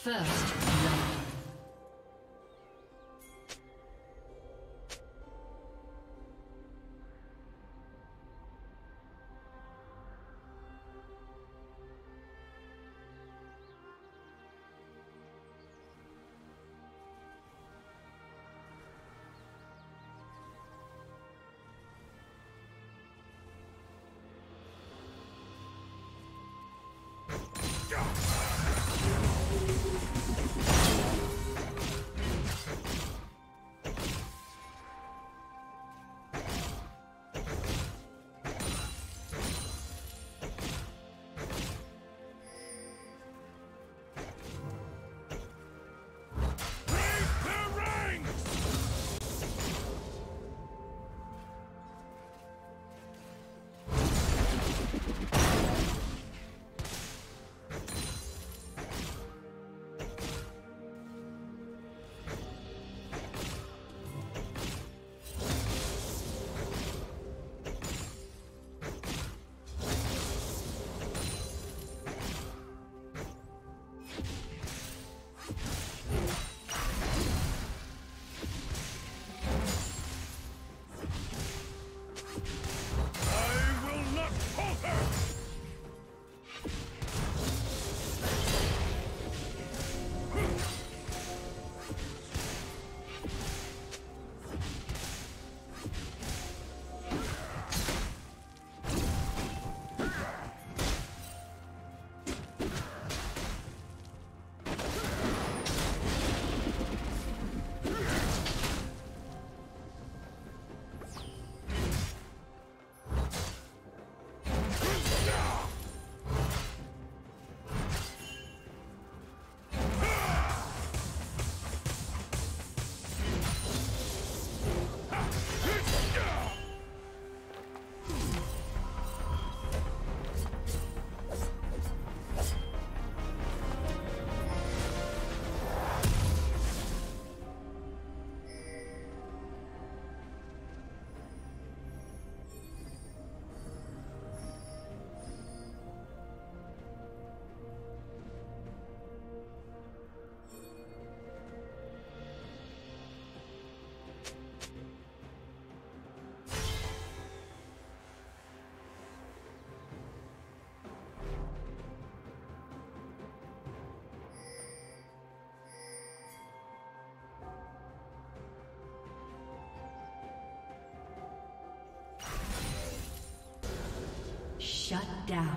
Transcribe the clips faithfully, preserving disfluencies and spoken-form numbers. First love. Shut down.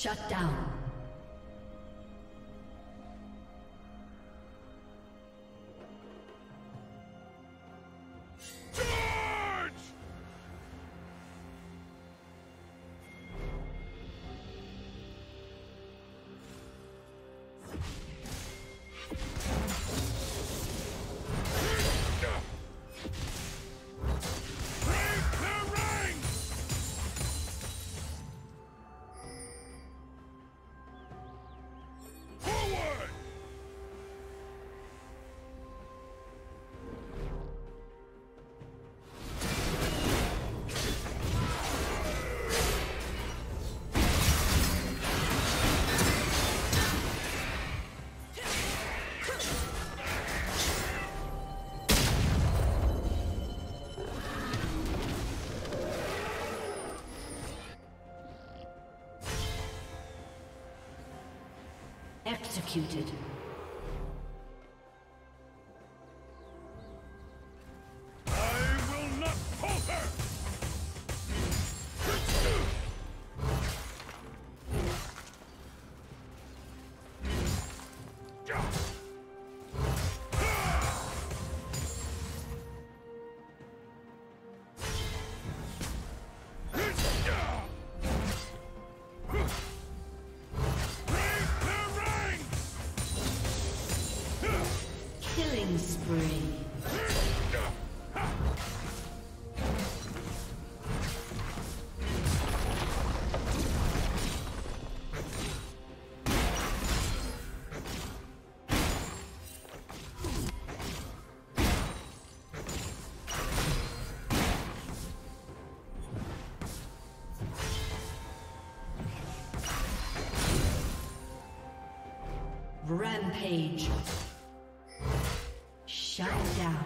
Shut down. Executed. Rampage. Shut down.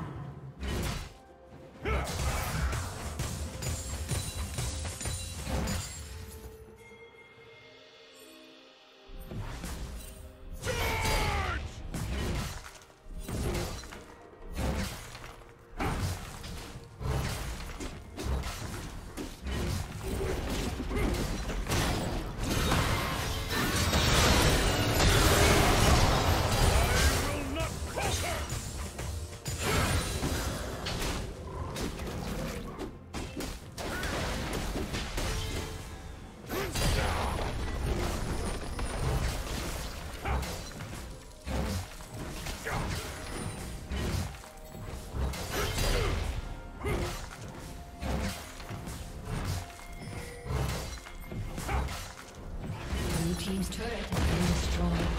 Team's turret has been destroyed.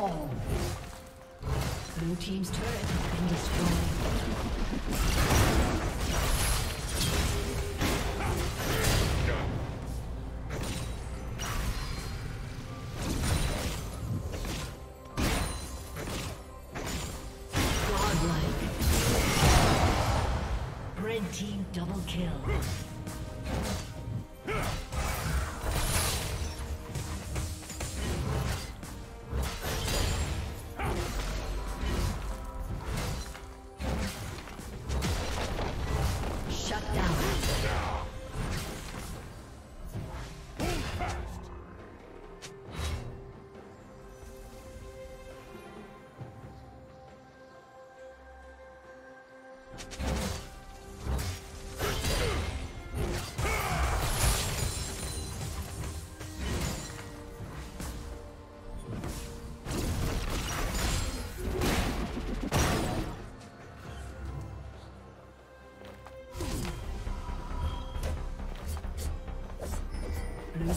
fall. Blue team's turret has been destroyed. Double kill. Blue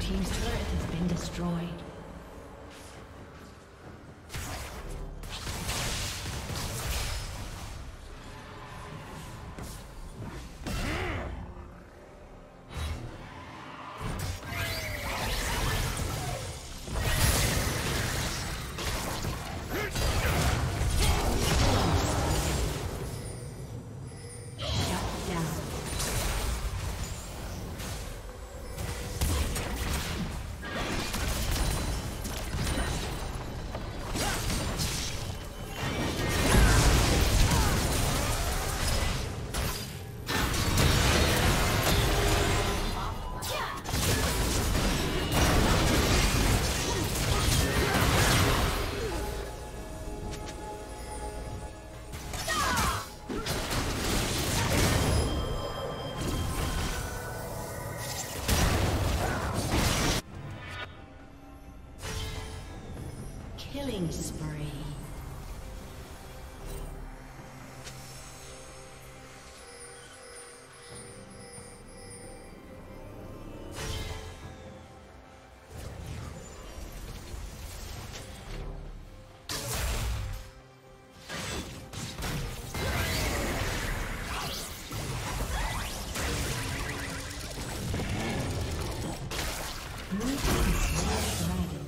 Team's turret has been destroyed. Killing spree. Blue team slash dragon.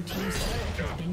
Blue team's turret has been